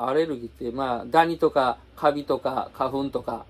アレルギーって、ダニとかカビとか花粉とか、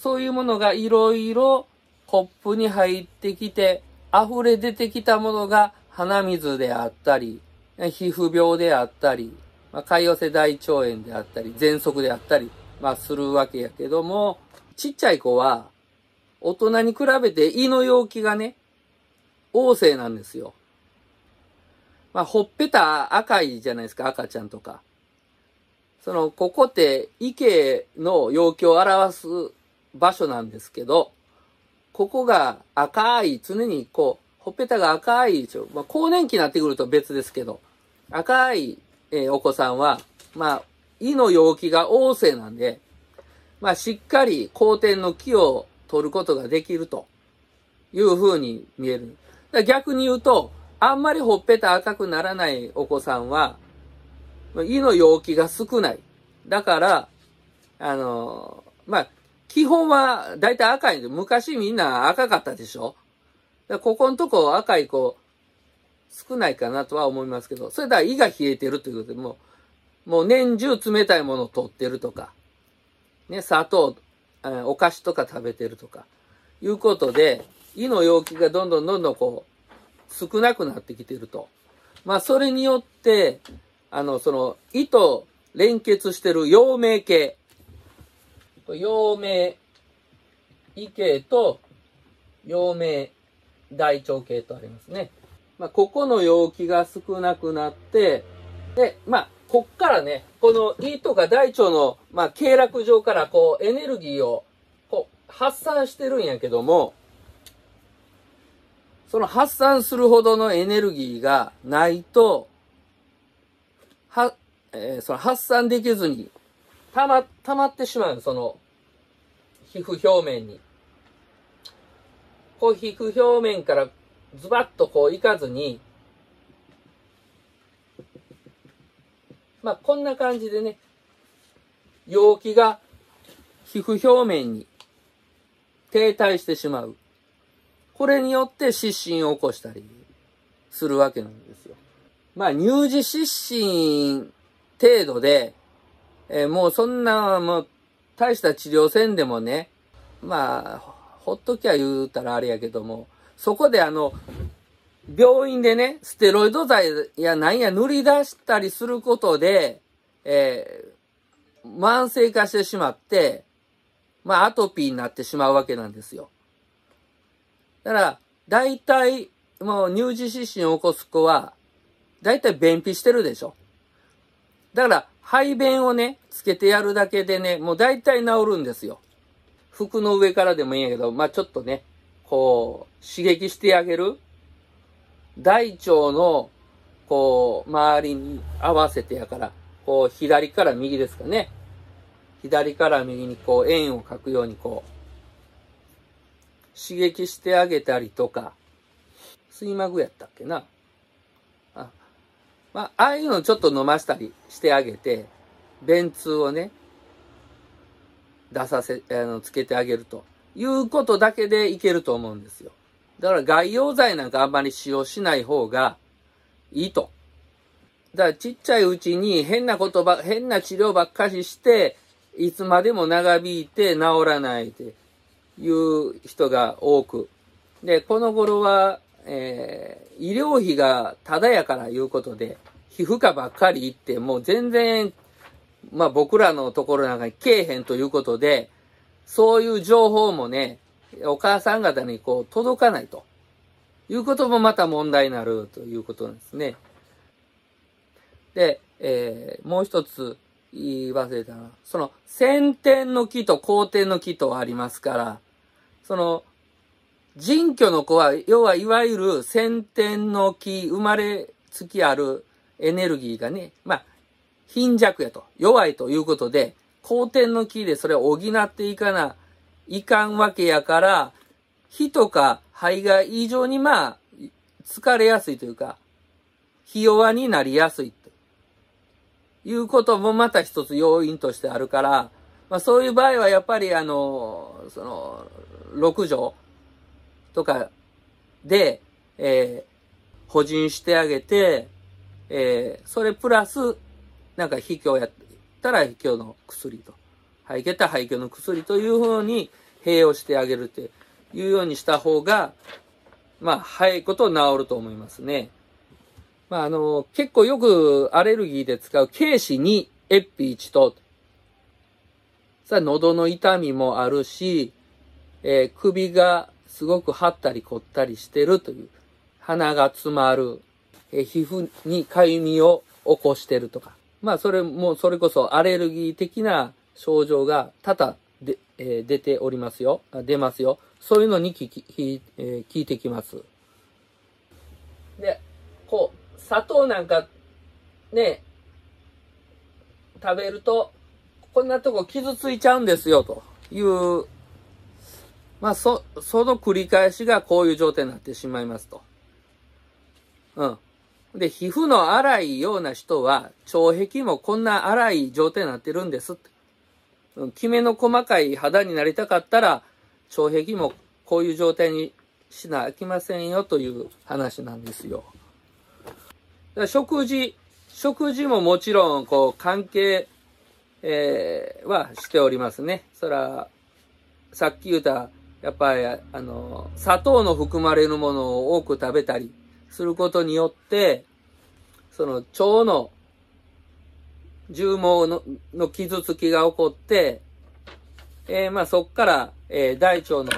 そういうものがいろいろコップに入ってきて、溢れ出てきたものが鼻水であったり、皮膚病であったり、潰瘍性大腸炎であったり、喘息であったり、するわけやけども、ちっちゃい子は、大人に比べて胃の容器がね、旺盛なんですよ。ほっぺた赤いじゃないですか、赤ちゃんとか。ここって、胃系の容器を表す場所なんですけど、ここが赤い、常にこう、ほっぺたが赤いでしょ。更年期になってくると別ですけど、赤い、お子さんは、胃の容器が旺盛なんで、しっかり後天の気を取ることができるという風に見える。だから逆に言うと、あんまりほっぺた赤くならないお子さんは、胃の容器が少ない。だから、基本はだいたい赤いんで、昔みんな赤かったでしょ？ここのとこ赤い子少ないかなとは思いますけど、それだ胃が冷えてるということで、もう年中冷たいものを取ってるとか、ね、砂糖、お菓子とか食べてるとか、いうことで、胃の容器がどんどんこう、少なくなってきてると。それによって、胃と連結してる陽明系。陽明、胃系と陽明、大腸系とありますね。ここの容器が少なくなって、で、こっからね、この胃とか大腸の、経絡上からこう、エネルギーを、こう、発散してるんやけども、その発散するほどのエネルギーがないと、発散できずに、溜まってしまう、皮膚表面に。皮膚表面からズバッとこういかずに、こんな感じでね、容器が皮膚表面に停滞してしまう。これによって失神を起こしたりするわけなんですよ。乳児失神程度で、もうそんな、大した治療せんでもね、ほっときゃ言うたらあれやけども、そこで病院でね、ステロイド剤やなんや塗り出したりすることで、慢性化してしまって、アトピーになってしまうわけなんですよ。だから、大体、乳児失神を起こす子は、大体便秘してるでしょ。だから、排便をね、つけてやるだけでね、もう大体治るんですよ。服の上からでもいいんやけど、ちょっとね、こう、刺激してあげる。大腸の、こう、周りに合わせてやから、こう、左から右ですかね。左から右にこう、円を描くようにこう、刺激してあげたりとか、水膜やったっけな。ああいうのちょっと飲ましたりしてあげて、便通をね、つけてあげるということだけでいけると思うんですよ。だから外用剤なんかあんまり使用しない方がいいと。だからちっちゃいうちに変な治療ばっかりして、いつまでも長引いて治らないで、いう人が多く。で、この頃は、医療費がタダやからいうことで、皮膚科ばっかり行って、もう全然、僕らのところなんかにけえへんということで、そういう情報もね、お母さん方にこう届かないと。いうこともまた問題になるということなんですね。で、もう一つ、言い忘れたな。先天の気と後天の気とありますから、人居の子は、要はいわゆる先天の気、生まれつきあるエネルギーがね、貧弱やと、弱いということで、後天の気でそれを補っていかないかんわけやから、脾とか肺が異常に疲れやすいというか、脾弱になりやすい。いうこともまた一つ要因としてあるから、そういう場合はやっぱり6畳とかで、補人してあげて、それプラスなんか秘境やったら秘境の薬と、肺気やったら肺気の薬というふうに併用してあげるっていうようにした方が、まあ、早いこと治ると思いますね。まあ、結構よくアレルギーで使う軽視2、エッピ1と、さあ、喉の痛みもあるし、首がすごく張ったり凝ったりしてるという、鼻が詰まる、皮膚にかゆみを起こしてるとか、まあ、それこそアレルギー的な症状が多々で、出ておりますよ、出ますよ。そういうのに効いてきます。で、こう、砂糖なんか、ね、食べると、こんなとこ傷ついちゃうんですよ、という、まあ、その繰り返しがこういう状態になってしまいますと。うん。で、皮膚の荒いような人は、腸壁もこんな荒い状態になってるんですって。うん、キメの細かい肌になりたかったら、腸壁もこういう状態にしなあきませんよという話なんですよ。食事ももちろんこう関係、はしておりますね。そら、さっき言った、やっぱり砂糖の含まれるものを多く食べたりすることによって、その腸の重毛の傷つきが起こって、まあそっから、大腸の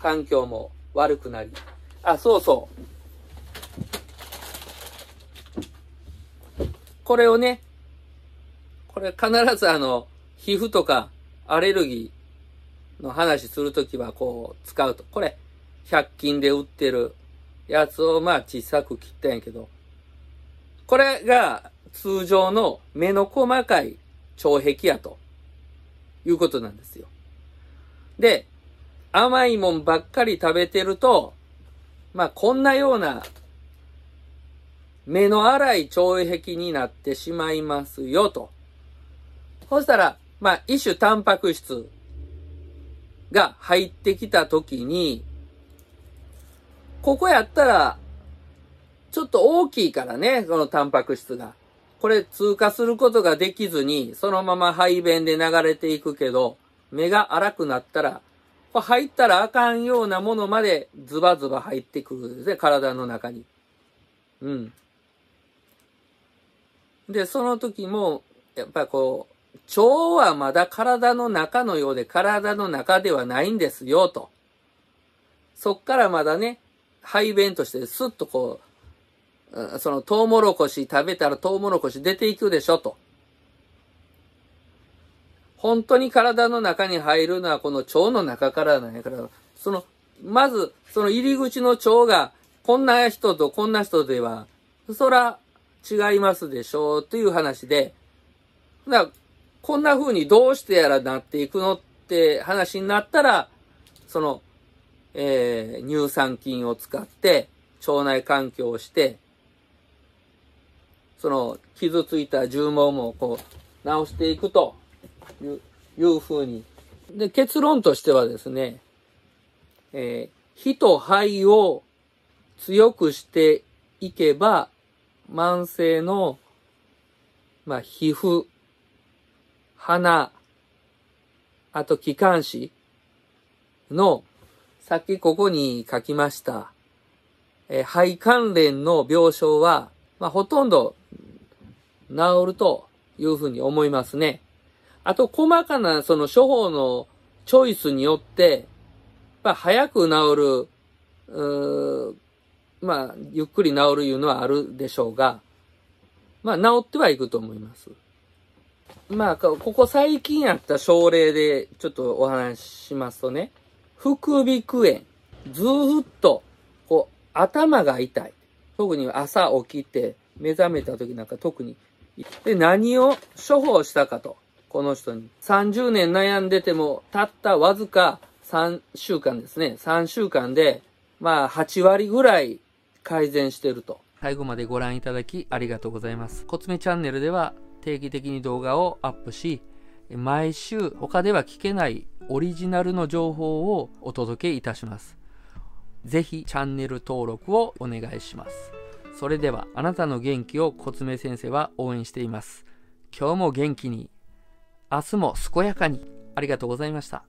環境も悪くなり。あ、そうそう。これをね、これ必ず皮膚とかアレルギーの話するときはこう使うと。これ、100均で売ってるやつをまあ小さく切ったんやけど、これが通常の目の細かい腸壁やということなんですよ。で、甘いもんばっかり食べてると、まあ、こんなような、目の荒い腸壁になってしまいますよ、と。そしたら、まあ、一種タンパク質が入ってきたときに、ここやったら、ちょっと大きいからね、このタンパク質が。これ通過することができずに、そのまま排便で流れていくけど、目が荒くなったら、入ったらあかんようなものまでズバズバ入ってくるんですね、体の中に。うん。で、その時も、やっぱりこう、腸はまだ体の中のようで、体の中ではないんですよ、と。そっからまだね、排便としてスッとこう、そのトウモロコシ食べたらトウモロコシ出ていくでしょ、と。本当に体の中に入るのはこの腸の中からなんやから、まず、その入り口の腸が、こんな人とこんな人では、そら違いますでしょう、という話で、こんな風にどうしてやらなっていくのって話になったら、その、乳酸菌を使って、腸内環境をして、その、傷ついた重毛もこう、治していくと。いうふうに。で、結論としてはですね、脾と肺を強くしていけば、慢性の、まあ、皮膚、鼻、あと気管支の、さっきここに書きました、肺関連の病床は、まあ、ほとんど治るというふうに思いますね。あと、細かな、その処方のチョイスによって、まあ、早く治る、まあ、ゆっくり治るいうのはあるでしょうが、まあ、治ってはいくと思います。まあ、ここ最近あった症例で、ちょっとお話ししますとね、副鼻腔炎、ずっと、こう、頭が痛い。特に朝起きて、目覚めた時なんか特に。で、何を処方したかと。この人に。30年悩んでても、たったわずか3週間ですね。3週間で、まあ、8割ぐらい改善してると。最後までご覧いただきありがとうございます。コツメチャンネルでは定期的に動画をアップし、毎週他では聞けないオリジナルの情報をお届けいたします。ぜひチャンネル登録をお願いします。それでは、あなたの元気をコツメ先生は応援しています。今日も元気に、明日も健やかに。ありがとうございました。